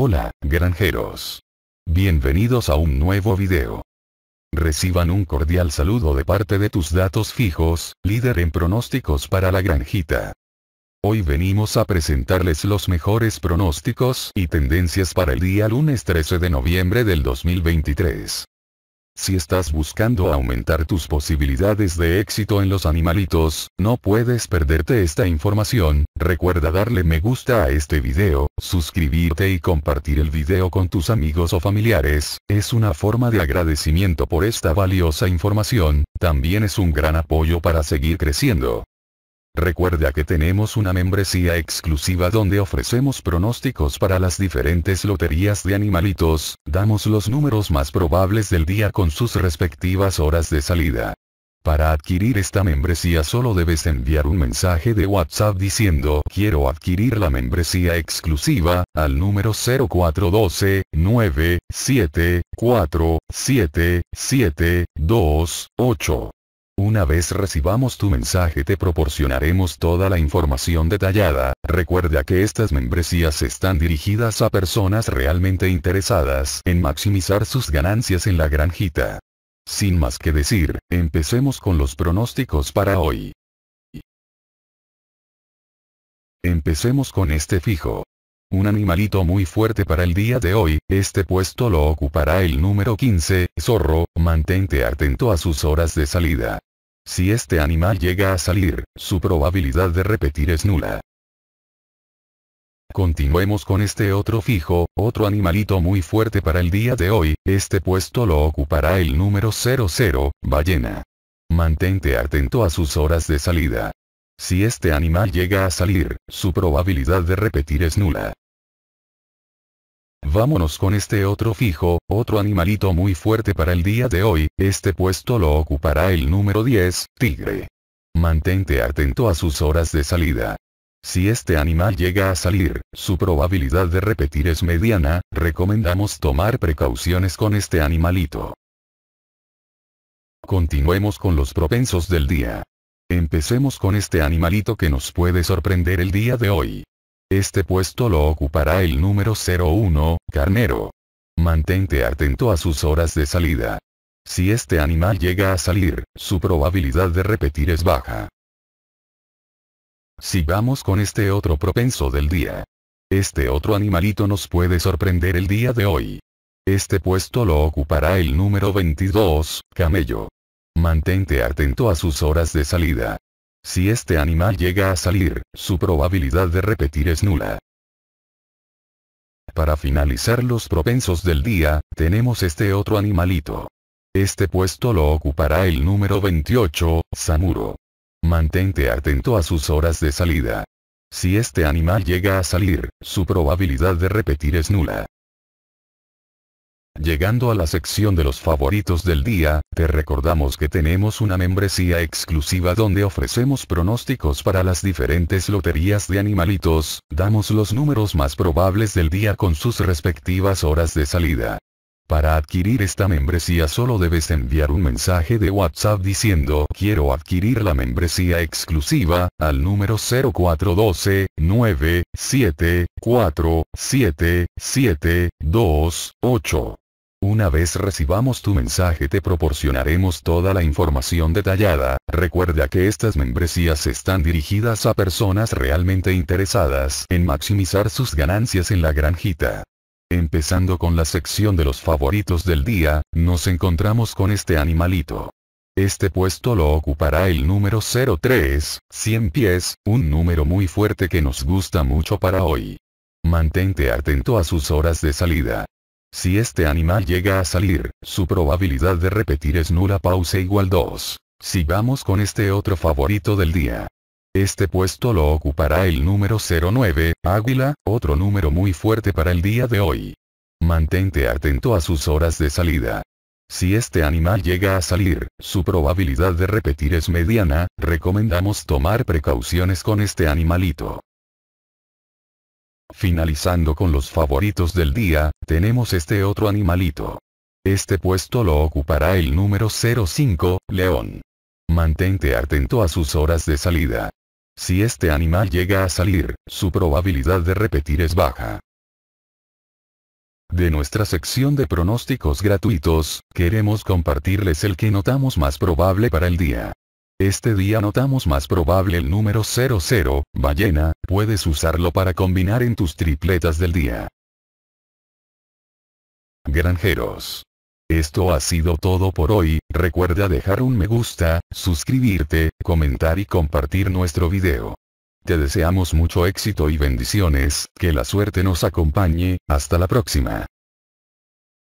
Hola, granjeros. Bienvenidos a un nuevo video. Reciban un cordial saludo de parte de Tus Datos Fijos, líder en pronósticos para la granjita. Hoy venimos a presentarles los mejores pronósticos y tendencias para el día lunes 13 de noviembre del 2023. Si estás buscando aumentar tus posibilidades de éxito en los animalitos, no puedes perderte esta información. Recuerda darle me gusta a este video, suscribirte y compartir el video con tus amigos o familiares. Es una forma de agradecimiento por esta valiosa información, también es un gran apoyo para seguir creciendo. Recuerda que tenemos una membresía exclusiva donde ofrecemos pronósticos para las diferentes loterías de animalitos, damos los números más probables del día con sus respectivas horas de salida. Para adquirir esta membresía solo debes enviar un mensaje de WhatsApp diciendo "Quiero adquirir la membresía exclusiva" al número 0412 974 7728. Una vez recibamos tu mensaje te proporcionaremos toda la información detallada. Recuerda que estas membresías están dirigidas a personas realmente interesadas en maximizar sus ganancias en la granjita. Sin más que decir, empecemos con los pronósticos para hoy. Empecemos con este fijo. Un animalito muy fuerte para el día de hoy, este puesto lo ocupará el número 15, zorro. Mantente atento a sus horas de salida. Si este animal llega a salir, su probabilidad de repetir es nula. Continuemos con este otro fijo, otro animalito muy fuerte para el día de hoy, este puesto lo ocupará el número 00, ballena. Mantente atento a sus horas de salida. Si este animal llega a salir, su probabilidad de repetir es nula. Vámonos con este otro fijo, otro animalito muy fuerte para el día de hoy, este puesto lo ocupará el número 10, tigre. Mantente atento a sus horas de salida. Si este animal llega a salir, su probabilidad de repetir es mediana, recomendamos tomar precauciones con este animalito. Continuemos con los propensos del día. Empecemos con este animalito que nos puede sorprender el día de hoy. Este puesto lo ocupará el número 01, carnero. Mantente atento a sus horas de salida. Si este animal llega a salir, su probabilidad de repetir es baja. Sigamos con este otro propenso del día. Este otro animalito nos puede sorprender el día de hoy. Este puesto lo ocupará el número 22, camello. Mantente atento a sus horas de salida. Si este animal llega a salir, su probabilidad de repetir es nula. Para finalizar los propensos del día, tenemos este otro animalito. Este puesto lo ocupará el número 28, samuro. Mantente atento a sus horas de salida. Si este animal llega a salir, su probabilidad de repetir es nula. Llegando a la sección de los favoritos del día, te recordamos que tenemos una membresía exclusiva donde ofrecemos pronósticos para las diferentes loterías de animalitos, damos los números más probables del día con sus respectivas horas de salida. Para adquirir esta membresía solo debes enviar un mensaje de WhatsApp diciendo "Quiero adquirir la membresía exclusiva" al número 0412 974 7728. Una vez recibamos tu mensaje te proporcionaremos toda la información detallada. Recuerda que estas membresías están dirigidas a personas realmente interesadas en maximizar sus ganancias en la granjita. Empezando con la sección de los favoritos del día, nos encontramos con este animalito. Este puesto lo ocupará el número 03, 100 pies, un número muy fuerte que nos gusta mucho para hoy. Mantente atento a sus horas de salida. Si este animal llega a salir, su probabilidad de repetir es nula. Pausa igual 2. Sigamos con este otro favorito del día. Este puesto lo ocupará el número 09, águila, otro número muy fuerte para el día de hoy. Mantente atento a sus horas de salida. Si este animal llega a salir, su probabilidad de repetir es mediana, recomendamos tomar precauciones con este animalito. Finalizando con los favoritos del día, tenemos este otro animalito. Este puesto lo ocupará el número 05, león. Mantente atento a sus horas de salida. Si este animal llega a salir, su probabilidad de repetir es baja. De nuestra sección de pronósticos gratuitos, queremos compartirles el que notamos más probable para el día. Este día notamos más probable el número 00, ballena, puedes usarlo para combinar en tus tripletas del día. Granjeros. Esto ha sido todo por hoy, recuerda dejar un me gusta, suscribirte, comentar y compartir nuestro video. Te deseamos mucho éxito y bendiciones, que la suerte nos acompañe, hasta la próxima.